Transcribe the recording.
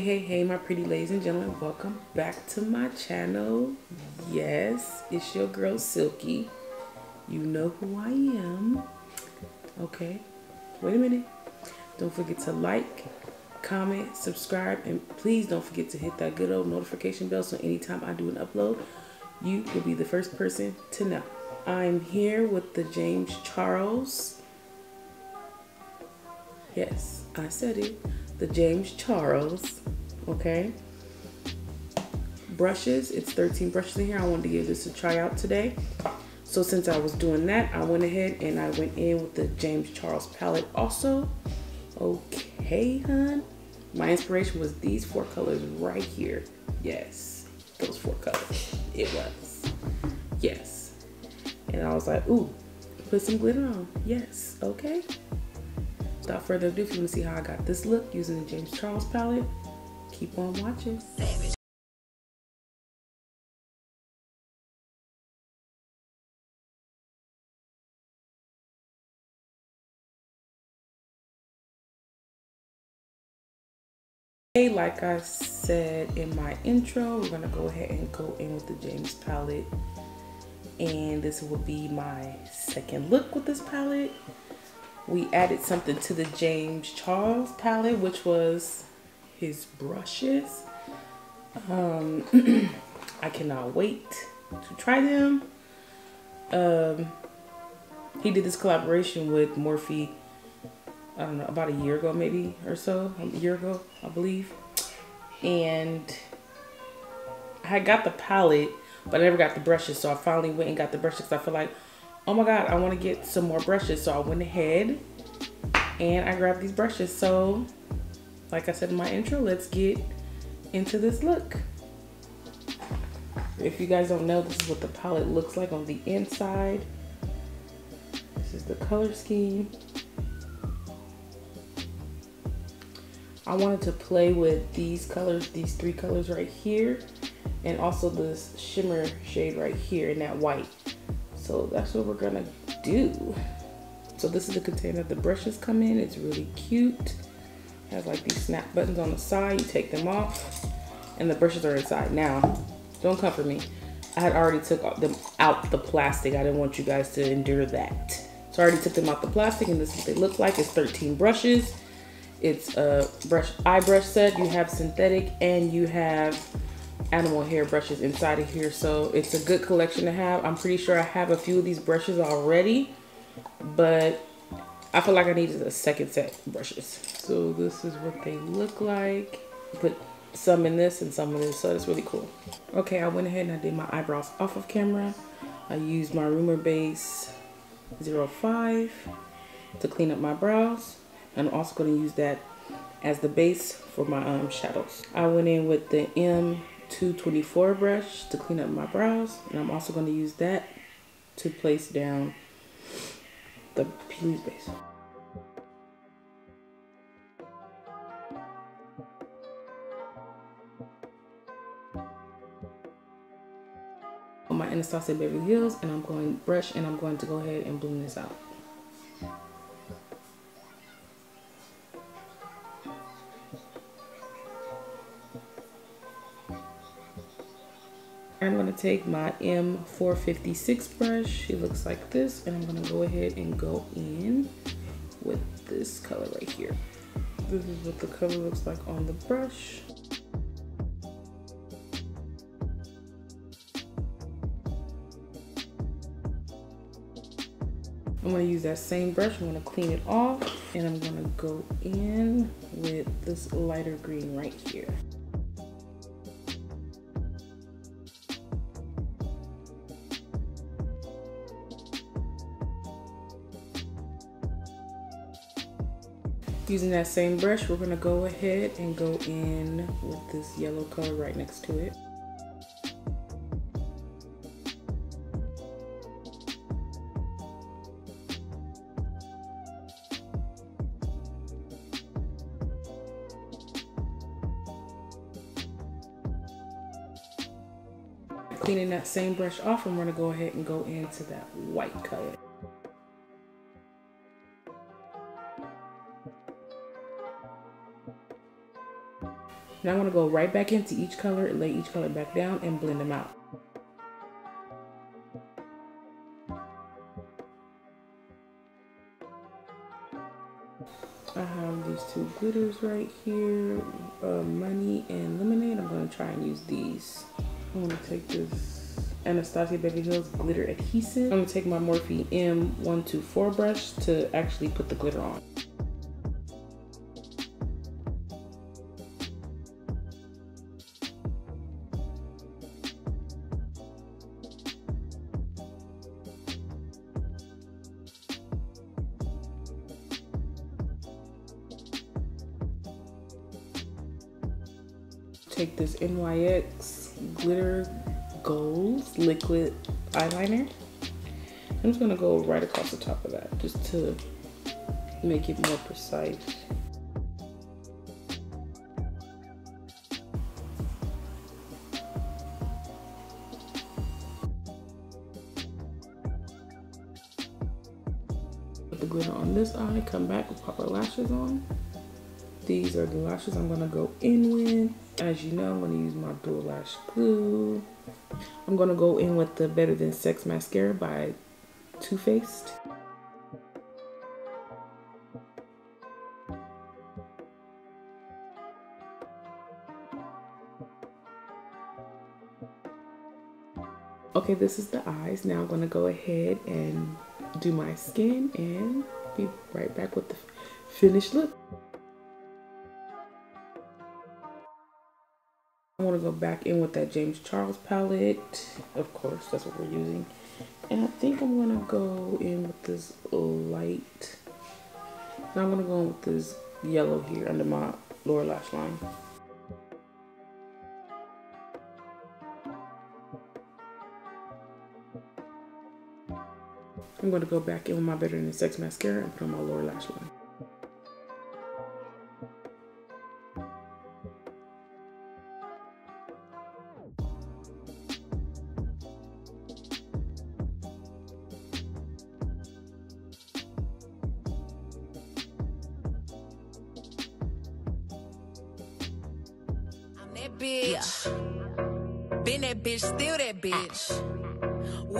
Hey my pretty ladies and gentlemen, welcome back to my channel. Yes, it's your girl Silky. You know who I am. Okay, wait a minute, don't forget to like, comment, subscribe, and please don't forget to hit that good old notification bell so anytime I do an upload you will be the first person to know. I'm here with the James Charles. Yes, I said it, the James Charles, okay, brushes. It's 13 brushes in here. I wanted to give this a try out today, so since I was doing that, I went ahead and I went in with the James Charles palette also. Okay, hun, my inspiration was these four colors right here. Yes, those four colors, it was, yes, and I was like, ooh, put some glitter on. Yes, okay. Without further ado, if you want to see how I got this look using the James Charles palette, keep on watching. Hey, like I said in my intro, we're going to go ahead and go in with the James palette. And this will be my second look with this palette. We added something to the James Charles palette, which was his brushes. I cannot wait to try them. He did this collaboration with Morphe, I don't know, about a year ago maybe or so, a year ago I believe. And I got the palette, but I never got the brushes, so I finally went and got the brushes because I feel like, oh my God, I want to get some more brushes. So I went ahead and I grabbed these brushes. So like I said in my intro, let's get into this look. If you guys don't know, this is what the palette looks like on the inside. This is the color scheme. I wanted to play with these colors, these three colors right here, and also this shimmer shade right here in that white. So that's what we're gonna do. So this is the container the brushes come in. It's really cute. It has like these snap buttons on the side. You take them off and the brushes are inside. Now, don't come for me. I had already took them out the plastic. I didn't want you guys to endure that. So I already took them out the plastic and this is what they look like. It's 13 brushes. It's a eye brush set. You have synthetic and you have animal hair brushes inside of here, so it's a good collection to have. I'm pretty sure I have a few of these brushes already, but I feel like I needed a second set of brushes. So this is what they look like. Put some in this and some in this, so it's really cool. Okay, I went ahead and I did my eyebrows off of camera. I used my Rumour Base 05 to clean up my brows. I'm also going to use that as the base for my shadows. I went in with the M224 brush to clean up my brows, and I'm also going to use that to place down the peeling base. On my Anastasia Beverly Hills, and I'm going brush, and I'm going to go ahead and bloom this out. I'm going to take my M456 brush, it looks like this, and I'm going to go ahead and go in with this color right here. This is what the color looks like on the brush. I'm going to use that same brush, I'm going to clean it off, and I'm going to go in with this lighter green right here. Using that same brush, we're going to go ahead and go in with this yellow color right next to it. Cleaning that same brush off, and we're going to go ahead and go into that white color. Now I'm going to go right back into each color and lay each color back down and blend them out. I have these two glitters right here, Money and Lemonade. I'm going to try and use these. I'm going to take this Anastasia Beverly Hills Glitter Adhesive. I'm going to take my Morphe M224 brush to actually put the glitter on. Take this NYX Glitter Goals Liquid Eyeliner. I'm just gonna go right across the top of that just to make it more precise. Put the glitter on this eye, come back, we'll pop our lashes on. These are the lashes I'm gonna go in with. As you know, I'm gonna use my dual lash glue. I'm gonna go in with the Better Than Sex mascara by Too Faced. Okay, this is the eyes. Now I'm gonna go ahead and do my skin and be right back with the finished look. I want to go back in with that James Charles palette. Of course, that's what we're using. And I think I'm going to go in with this light. And I'm going to go in with this yellow here under my lower lash line. I'm going to go back in with my Better Than Sex mascara and put on my lower lash line. Bitch. Yeah. Been that bitch, still that bitch.